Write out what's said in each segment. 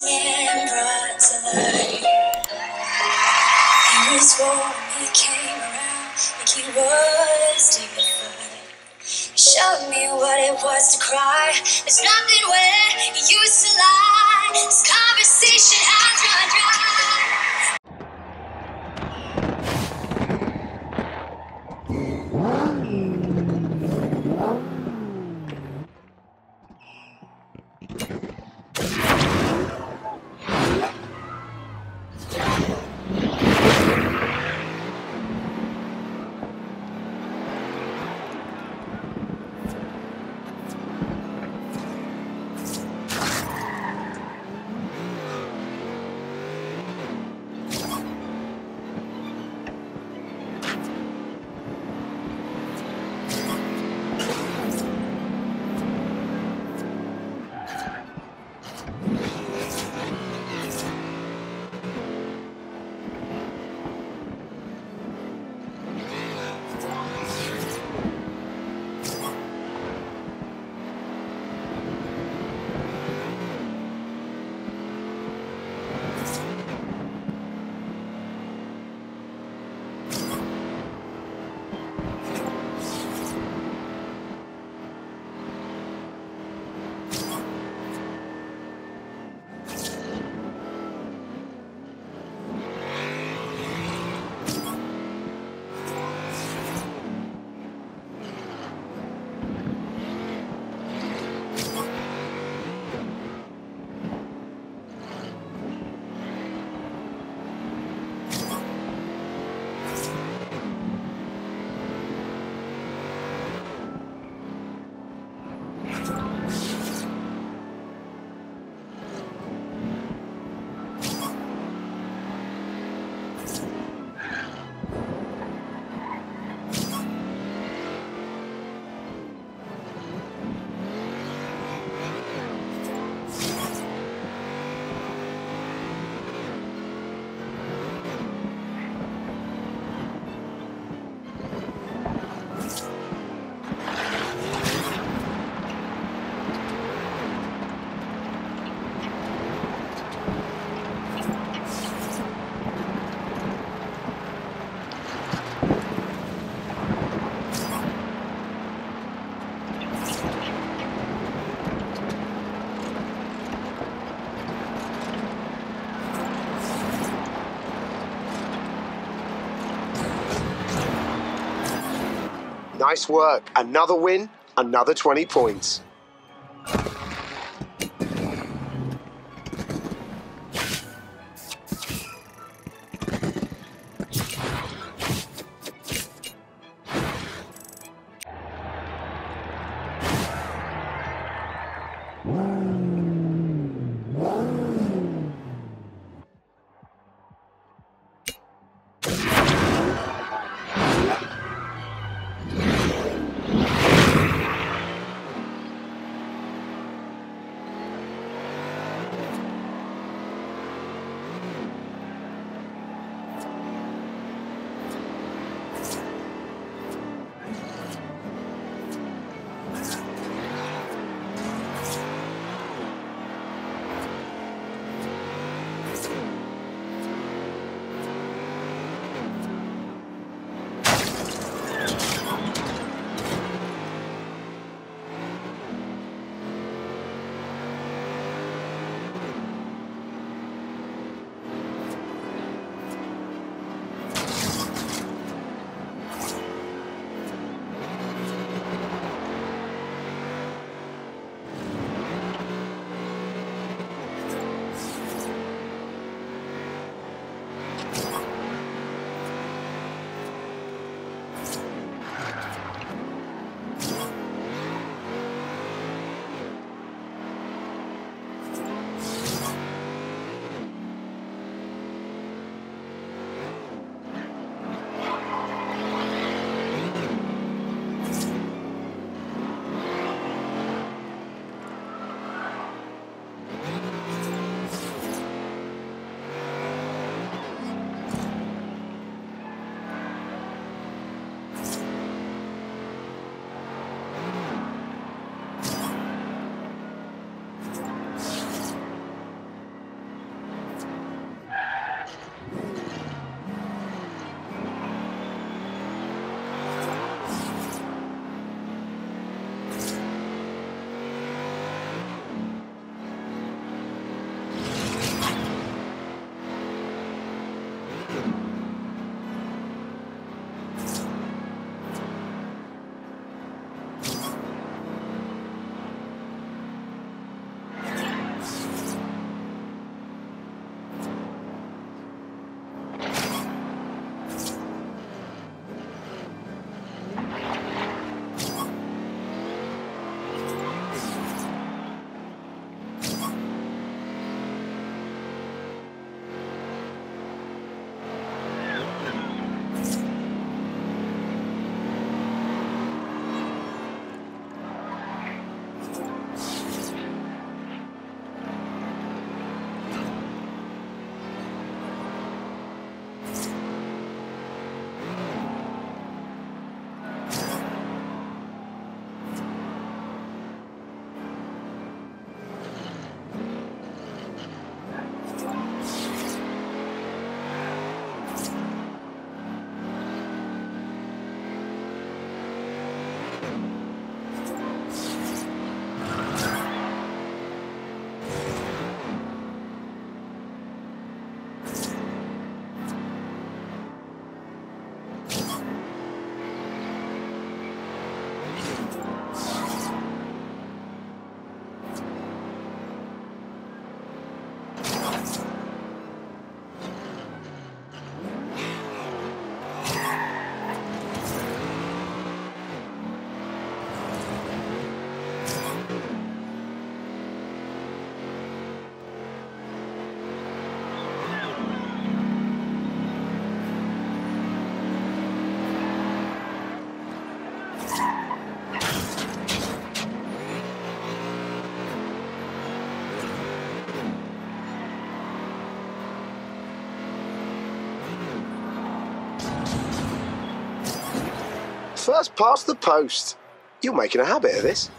He swore he came around like he was dignified. He showed me what it was to cry. There's nothing where he used to lie. This conversation has run Nice work. Another win, another 20 points. First past the post. You're making a habit of this.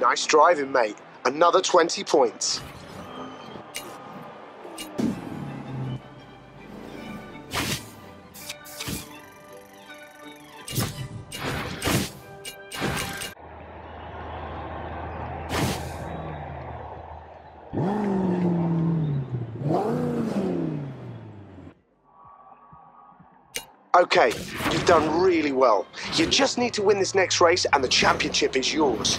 Nice driving, mate. Another 20 points. Okay, you've done really well. You just need to win this next race and the championship is yours.